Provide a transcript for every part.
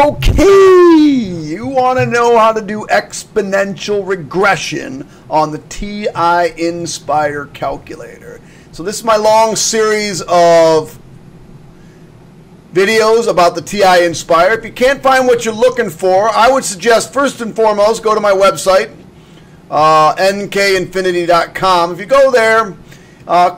Okay, you want to know how to do exponential regression on the TI-Nspire calculator. So this is my long series of videos about the TI-Nspire. If you can't find what you're looking for, I would suggest first and foremost go to my website, nkinfinity.com. If you go there,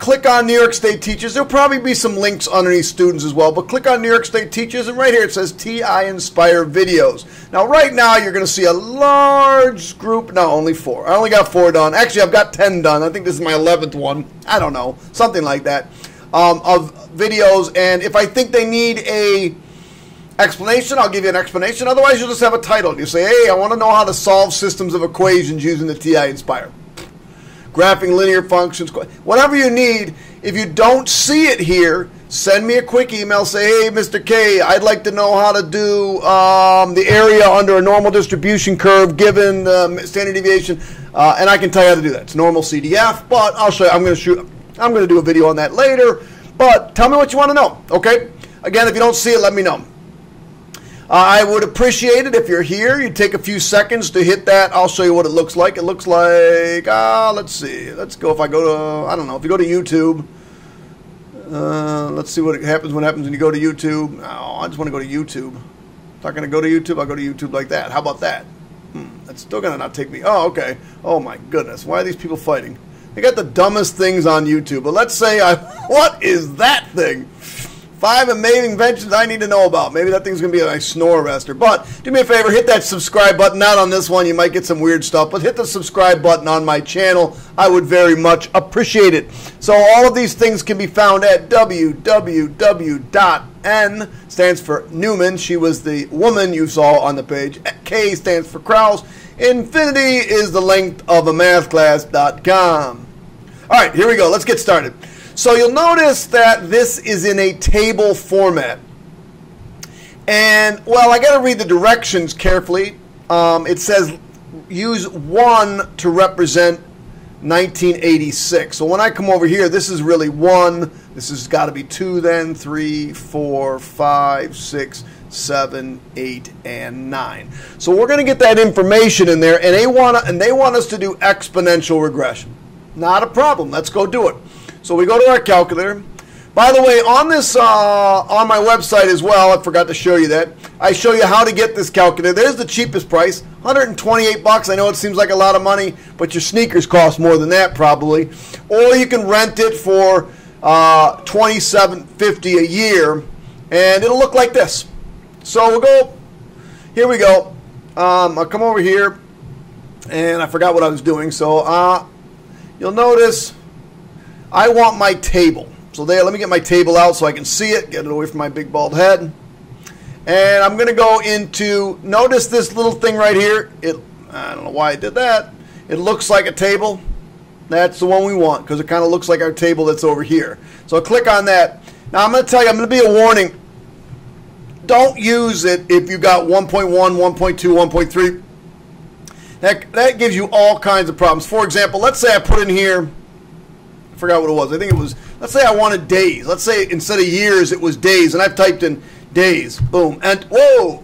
click on New York State Teachers. There'll probably be some links underneath Students as well, but click on New York State Teachers, and right here it says TI-Nspire Videos. Now, right now, you're going to see a large group. No, only four. I only got four done. Actually, I've got 10 done. I think this is my 11th one. I don't know. Something like that of videos, and if I think they need a explanation, I'll give you an explanation. Otherwise, you'll just have a title. You say, hey, I want to know how to solve systems of equations using the TI-Nspire. Graphing linear functions, whatever you need. If you don't see it here, send me a quick email. Say, hey, Mr. K, I'd like to know how to do the area under a normal distribution curve given standard deviation, and I can tell you how to do that. It's normal CDF, but I'll show you. I'm going to do a video on that later. But tell me what you want to know. Okay. Again, if you don't see it, let me know. I would appreciate it if you're here. You take a few seconds to hit that. I'll show you what it looks like. It looks like, let's see. Let's go, if I go to, I don't know, if you go to YouTube, let's see what happens when you go to YouTube. Oh, I just want to go to YouTube. I'm not going to go to YouTube. I'll go to YouTube like that. How about that? That's still going to not take me. Oh, okay. Oh, my goodness. Why are these people fighting? They got the dumbest things on YouTube. But let's say, what is that thing? 5 amazing inventions I need to know about. Maybe that thing's going to be a nice snore arrester. But do me a favor, hit that subscribe button. Not on this one. You might get some weird stuff. But hit the subscribe button on my channel. I would very much appreciate it. So all of these things can be found at www.n, stands for Newman. She was the woman you saw on the page. K stands for Krause. Infinity is the length of a math class.com. All right, here we go. Let's get started. So you'll notice that this is in a table format. And, well, I got to read the directions carefully. It says use 1 to represent 1986. So when I come over here, this is really 1. This has got to be 2 then, 3, 4, 5, 6, 7, 8, and 9. So we're going to get that information in there, and they want us to do exponential regression. Not a problem. Let's go do it. So we go to our calculator. By the way, on this, on my website as well, I forgot to show you that. I show you how to get this calculator. There's the cheapest price, 128 bucks. I know it seems like a lot of money, but your sneakers cost more than that probably. Or you can rent it for $27.50 a year, and it'll look like this. So we'll go, here we go. I'll come over here, and I forgot what I was doing. So you'll notice I want my table. So there, let me get my table out so I can see it, get it away from my big bald head. And I'm going to go into, notice this little thing right here. I don't know why I did that. It looks like a table. That's the one we want because it kind of looks like our table that's over here. So I'll click on that. Now I'm going to tell you, I'm going to be a warning. Don't use it if you got 1.1, 1.2, 1.3. That gives you all kinds of problems. For example, let's say I put in here, I forgot what it was. I think it was, let's say I wanted days. Let's say instead of years, it was days. And I've typed in days. Boom. And whoa,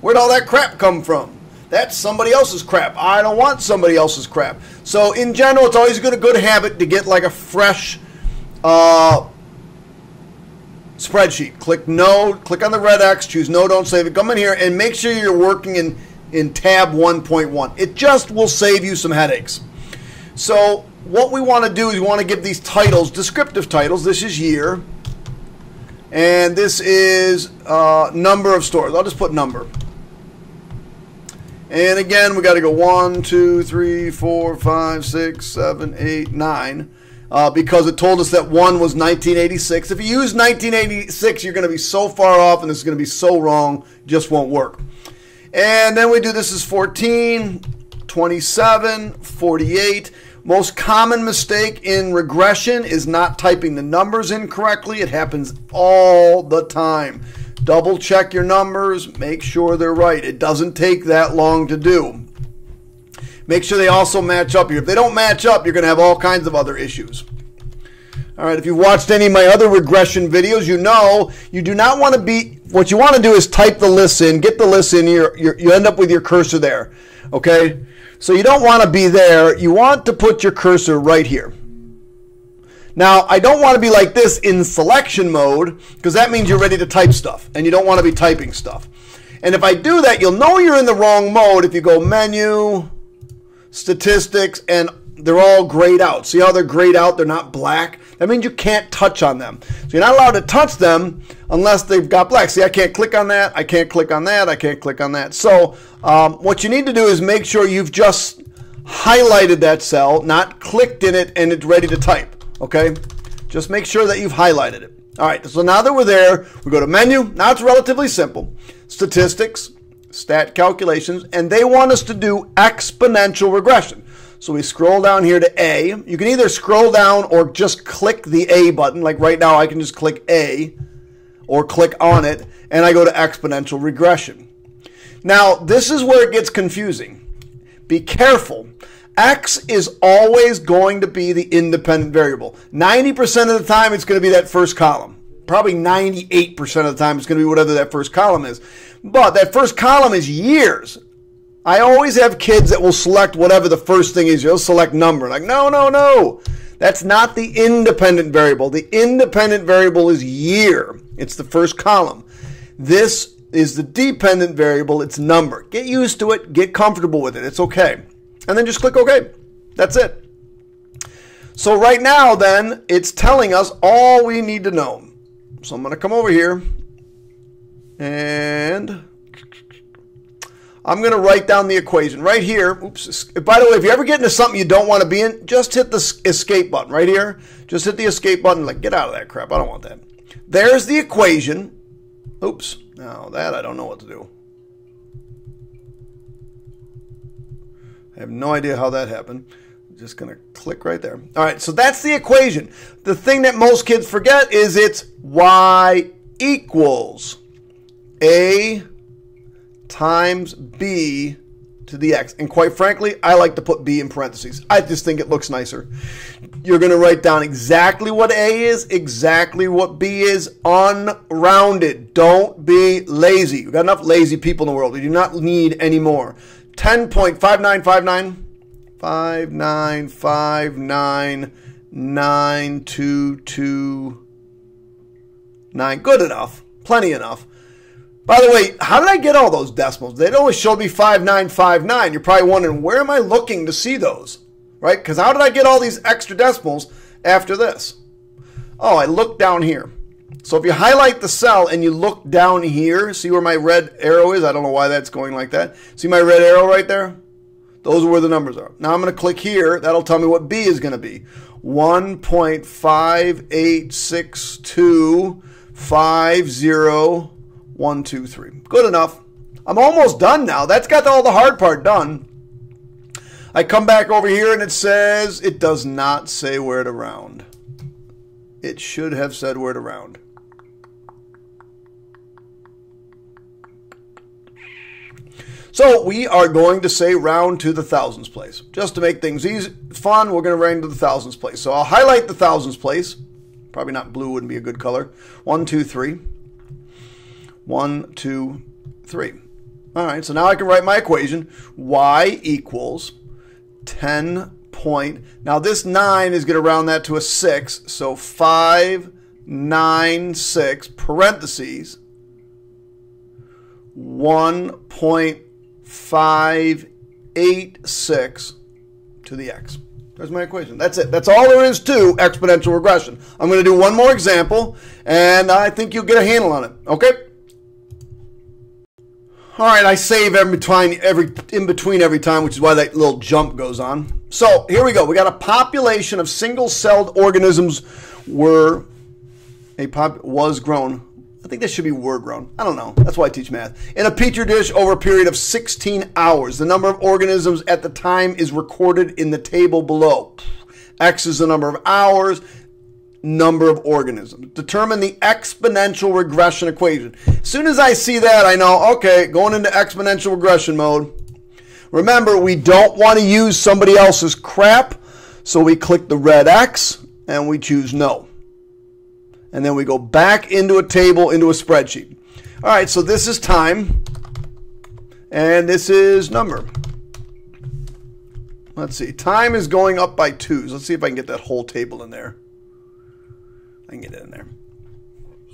where'd all that crap come from? That's somebody else's crap. I don't want somebody else's crap. So in general, it's always a good habit to get like a fresh spreadsheet. Click no, click on the red X, choose no, don't save it. Come in here and make sure you're working in tab 1.1. It just will save you some headaches. So what we want to do is we want to give these titles, descriptive titles. This is year, and this is number of stores. I'll just put number. And again, we got to go 1, 2, 3, 4, 5, 6, 7, 8, 9, because it told us that 1 was 1986. If you use 1986, you're going to be so far off, and this is going to be so wrong, it just won't work. And then we do this is 14, 27, 48. Most common mistake in regression is not typing the numbers incorrectly. It happens all the time. Double check your numbers. Make sure they're right. It doesn't take that long to do. Make sure they also match up here. If they don't match up, you're going to have all kinds of other issues. All right, if you've watched any of my other regression videos, you know you do not want to be, what you want to do is type the list in, get the list in, you end up with your cursor there, okay? So you don't want to be there. You want to put your cursor right here. Now, I don't want to be like this in selection mode, because that means you're ready to type stuff, and you don't want to be typing stuff. And if I do that, you'll know you're in the wrong mode if you go menu, statistics, and they're all grayed out. See how they're grayed out? They're not black. That means you can't touch on them. So you're not allowed to touch them unless they've got black. See, I can't click on that. I can't click on that. I can't click on that. So what you need to do is make sure you've just highlighted that cell, not clicked in it, and it's ready to type. Okay? Just make sure that you've highlighted it. All right, so now that we're there, we go to menu. Now it's relatively simple. Statistics, stat calculations, and they want us to do exponential regression. So we scroll down here to A. You can either scroll down or just click the A button. Like right now, I can just click A or click on it, and I go to exponential regression. Now, this is where it gets confusing. Be careful. X is always going to be the independent variable. 90% of the time, it's going to be that first column. Probably 98% of the time, it's going to be whatever that first column is. But that first column is years. I always have kids that will select whatever the first thing is. You'll select number. Like, no, no, no. That's not the independent variable. The independent variable is year. It's the first column. This is the dependent variable. It's number. Get used to it. Get comfortable with it. It's okay. And then just click OK. That's it. So right now, then, it's telling us all we need to know. So I'm going to come over here. And I'm going to write down the equation right here. Oops. By the way, if you ever get into something you don't want to be in, just hit the escape button right here. Just hit the escape button. Like, get out of that crap. I don't want that. There's the equation. Oops. Now that I don't know what to do. I have no idea how that happened. I'm just going to click right there. All right. So that's the equation. The thing that most kids forget is it's y equals a times b to the x. And quite frankly, I like to put b in parentheses. I just think it looks nicer. You're going to write down exactly what a is, exactly what b is, unrounded. Don't be lazy. We've got enough lazy people in the world. We do not need any more. 10.5959, 59599229. Good enough. Plenty enough. By the way, how did I get all those decimals? They'd always show me 5959. You're probably wondering, where am I looking to see those? Right? Because how did I get all these extra decimals after this? Oh, I look down here. So if you highlight the cell and you look down here, see where my red arrow is? I don't know why that's going like that. See my red arrow right there? Those are where the numbers are. Now I'm going to click here. That'll tell me what B is going to be. 1.586250. 1, 2, 3. Good enough. I'm almost done now. That's got all the hard part done. I come back over here and it says it does not say where to round. It should have said where to round. So we are going to say round to the thousands place. Just to make things easy, fun, we're going to round to the thousands place. So I'll highlight the thousands place. Probably not blue, wouldn't be a good color. 1, 2, 3. 1, 2, 3. All right, so now I can write my equation. Y equals 10. Now this 9 is going to round that to a 6. So 596 parentheses 1.586 to the x. There's my equation. That's it. That's all there is to exponential regression. I'm going to do one more example, and I think you'll get a handle on it. Okay. All right, I save in between every time, which is why that little jump goes on. So here we go. We got a population of single-celled organisms was grown. I think this should be were grown. I don't know. That's why I teach math. In a petri dish over a period of 16 hours. The number of organisms at the time is recorded in the table below. X is the number of hours. Number of organisms. Determine the exponential regression equation. As soon as I see that, I know, okay, going into exponential regression mode. Remember, we don't want to use somebody else's crap, so we click the red X and we choose no. and then we go back into a table, into a spreadsheet. All right, so this is time, and this is number. Let's see, time is going up by 2s. Let's see if I can get that whole table in there. I can get it in there.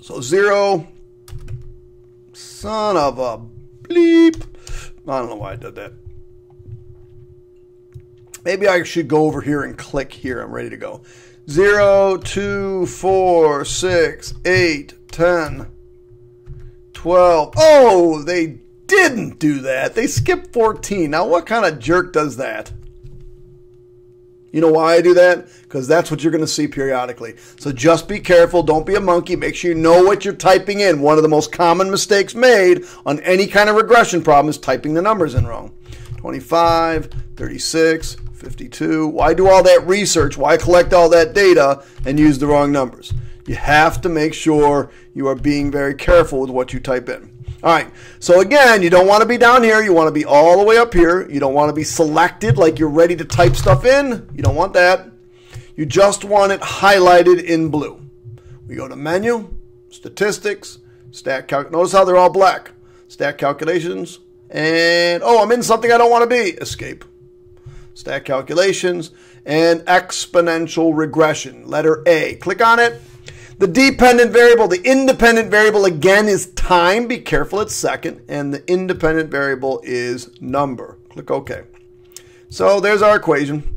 So 0, son of a bleep. I don't know why I did that. Maybe I should go over here and click here. I'm ready to go. 0, 2, 4, 6, 8, 10, 12. Oh, they didn't do that. They skipped 14. Now, what kind of jerk does that? You know why I do that? Because that's what you're going to see periodically. So just be careful. Don't be a monkey. Make sure you know what you're typing in. One of the most common mistakes made on any kind of regression problem is typing the numbers in wrong. 25, 36, 52. Why do all that research? Why collect all that data and use the wrong numbers? You have to make sure you are being very careful with what you type in. All right, so again, you don't want to be down here. You want to be all the way up here. You don't want to be selected like you're ready to type stuff in. You don't want that. You just want it highlighted in blue. We go to Menu, Statistics, Stat Calc. Notice how they're all black. Stat Calculations. And, oh, I'm in something I don't want to be. Escape. Stat Calculations and Exponential Regression. Letter A. Click on it. The dependent variable, the independent variable, again, is time. Be careful, it's second. And the independent variable is number. Click OK. So there's our equation.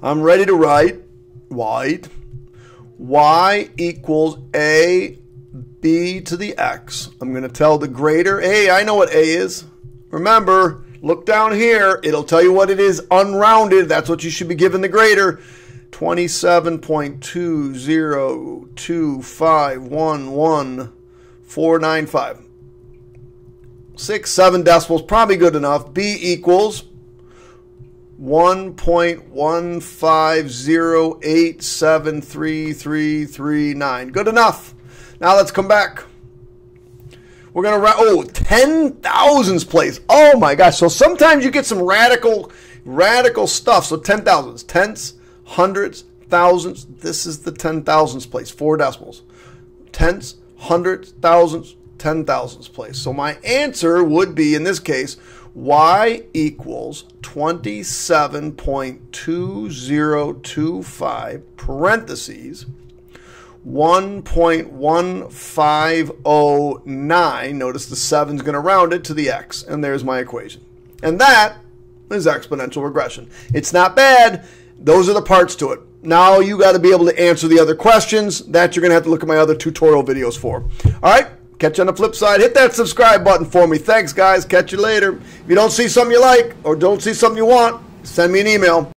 I'm ready to write y equals ab to the x. I'm going to tell the grader, hey, I know what a is. Remember, look down here. It'll tell you what it is unrounded. That's what you should be giving the grader. 27.202511495. 6, 7 decibels, probably good enough. B equals 1.150873339. Good enough. Now let's come back. We're going to, oh, 10,000s place. Oh my gosh. So sometimes you get some radical stuff. So 10,000s, tenths, hundreds, thousands. This is the 10,000s place, 4 decimals. Tenths, hundreds, thousands, 10,000s place. So my answer would be, in this case, y equals 27.2025 parentheses 1.1509. Notice the 7's going to round it to the x. And there's my equation. And that is exponential regression. It's not bad. Those are the parts to it. Now you got to be able to answer the other questions. That you're going to have to look at my other tutorial videos for. All right, catch you on the flip side. Hit that subscribe button for me. Thanks, guys. Catch you later. If you don't see something you like or don't see something you want, send me an email.